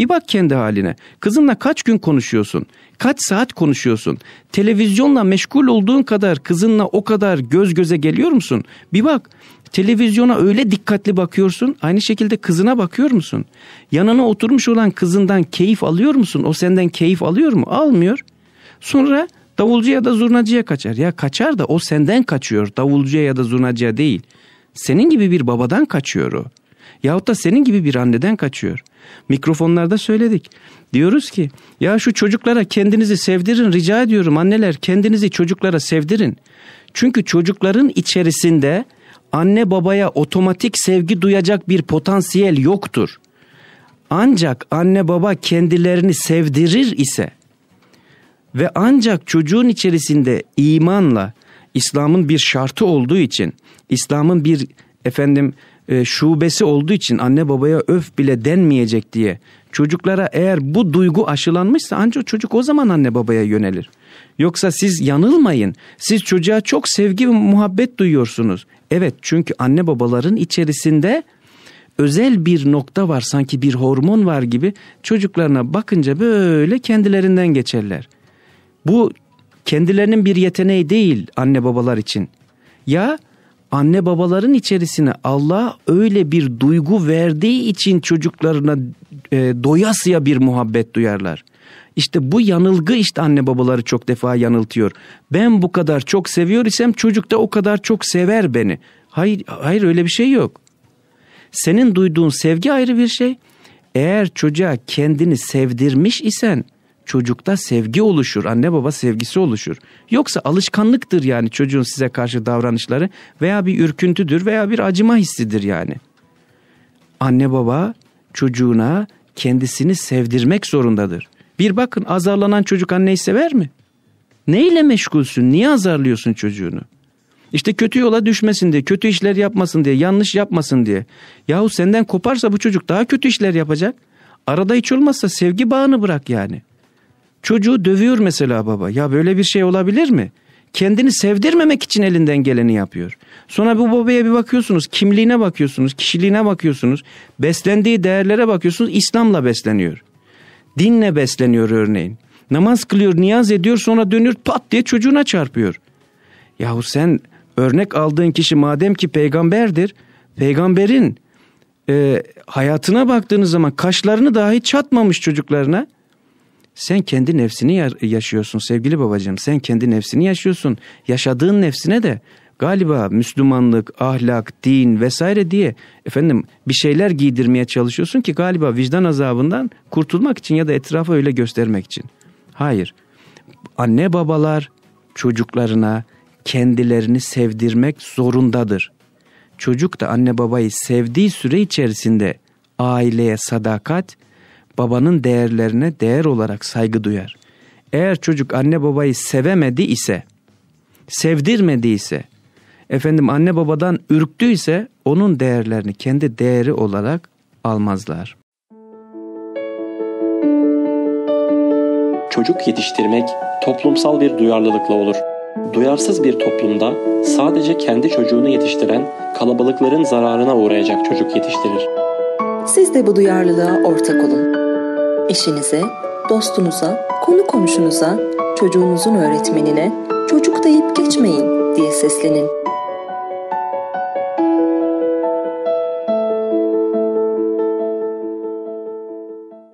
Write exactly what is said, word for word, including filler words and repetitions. Bir bak kendi haline. Kızınla kaç gün konuşuyorsun? Kaç saat konuşuyorsun? Televizyonla meşgul olduğun kadar kızınla o kadar göz göze geliyor musun? Bir bak. Televizyona öyle dikkatli bakıyorsun, aynı şekilde kızına bakıyor musun? Yanına oturmuş olan kızından keyif alıyor musun? O senden keyif alıyor mu? Almıyor. Sonra davulcuya ya da zurnacıya kaçar. Ya kaçar da o senden kaçıyor. Davulcuya ya da zurnacıya değil. Senin gibi bir babadan kaçıyor o. Yahut da senin gibi bir anneden kaçıyor. Mikrofonlarda söyledik. Diyoruz ki ya şu çocuklara kendinizi sevdirin, rica ediyorum anneler, kendinizi çocuklara sevdirin. Çünkü çocukların içerisinde anne babaya otomatik sevgi duyacak bir potansiyel yoktur. Ancak anne baba kendilerini sevdirir ise ve ancak çocuğun içerisinde imanla, İslam'ın bir şartı olduğu için, İslam'ın bir efendim e, şubesi olduğu için anne babaya öf bile denmeyecek diye çocuklara eğer bu duygu aşılanmışsa ancak çocuk o zaman anne babaya yönelir. Yoksa siz yanılmayın. Siz çocuğa çok sevgi ve muhabbet duyuyorsunuz. Evet, çünkü anne babaların içerisinde özel bir nokta var, sanki bir hormon var gibi çocuklarına bakınca böyle kendilerinden geçerler. Bu kendilerinin bir yeteneği değil anne babalar için. Ya anne babaların içerisine Allah öyle bir duygu verdiği için çocuklarına e, doyasıya bir muhabbet duyarlar. İşte bu yanılgı işte anne babaları çok defa yanıltıyor. Ben bu kadar çok seviyor isem çocuk da o kadar çok sever beni. Hayır, hayır öyle bir şey yok. Senin duyduğun sevgi ayrı bir şey. Eğer çocuğa kendini sevdirmiş isen çocukta sevgi oluşur, anne baba sevgisi oluşur. Yoksa alışkanlıktır yani çocuğun size karşı davranışları veya bir ürküntüdür veya bir acıma hissidir yani. Anne baba çocuğuna kendisini sevdirmek zorundadır. Bir bakın, azarlanan çocuk anneyi sever mi? Neyle meşgulsün? Niye azarlıyorsun çocuğunu? İşte kötü yola düşmesin diye, kötü işler yapmasın diye, yanlış yapmasın diye. Yahu senden koparsa bu çocuk daha kötü işler yapacak. Arada hiç olmazsa sevgi bağını bırak yani. Çocuğu dövüyor mesela baba. Ya böyle bir şey olabilir mi? Kendini sevdirmemek için elinden geleni yapıyor. Sonra bu babaya bir bakıyorsunuz, kimliğine bakıyorsunuz, kişiliğine bakıyorsunuz, beslendiği değerlere bakıyorsunuz. İslam'la besleniyor. Dinle besleniyor örneğin. Namaz kılıyor, niyaz ediyor, sonra dönüyor pat diye çocuğuna çarpıyor. Yahu sen örnek aldığın kişi madem ki peygamberdir, peygamberin e, hayatına baktığınız zaman kaşlarını dahi çatmamış çocuklarına. Sen kendi nefsini yaşıyorsun sevgili babacığım. Sen kendi nefsini yaşıyorsun. Yaşadığın nefsine de galiba Müslümanlık, ahlak, din vesaire diye efendim bir şeyler giydirmeye çalışıyorsun ki galiba vicdan azabından kurtulmak için ya da etrafa öyle göstermek için. Hayır. Anne babalar çocuklarına kendilerini sevdirmek zorundadır. Çocuk da anne babayı sevdiği süre içerisinde aileye sadakat, babanın değerlerine değer olarak saygı duyar. Eğer çocuk anne babayı sevemedi ise, sevdirmedi ise, efendim anne babadan ürktüyse onun değerlerini kendi değeri olarak almazlar. Çocuk yetiştirmek toplumsal bir duyarlılıkla olur. Duyarsız bir toplumda sadece kendi çocuğunu yetiştiren kalabalıkların zararına uğrayacak çocuk yetiştirir. Siz de bu duyarlılığa ortak olun. Eşinize, dostunuza, konu komşunuza, çocuğunuzun öğretmenine "çocuk" deyip geçmeyin diye seslenin.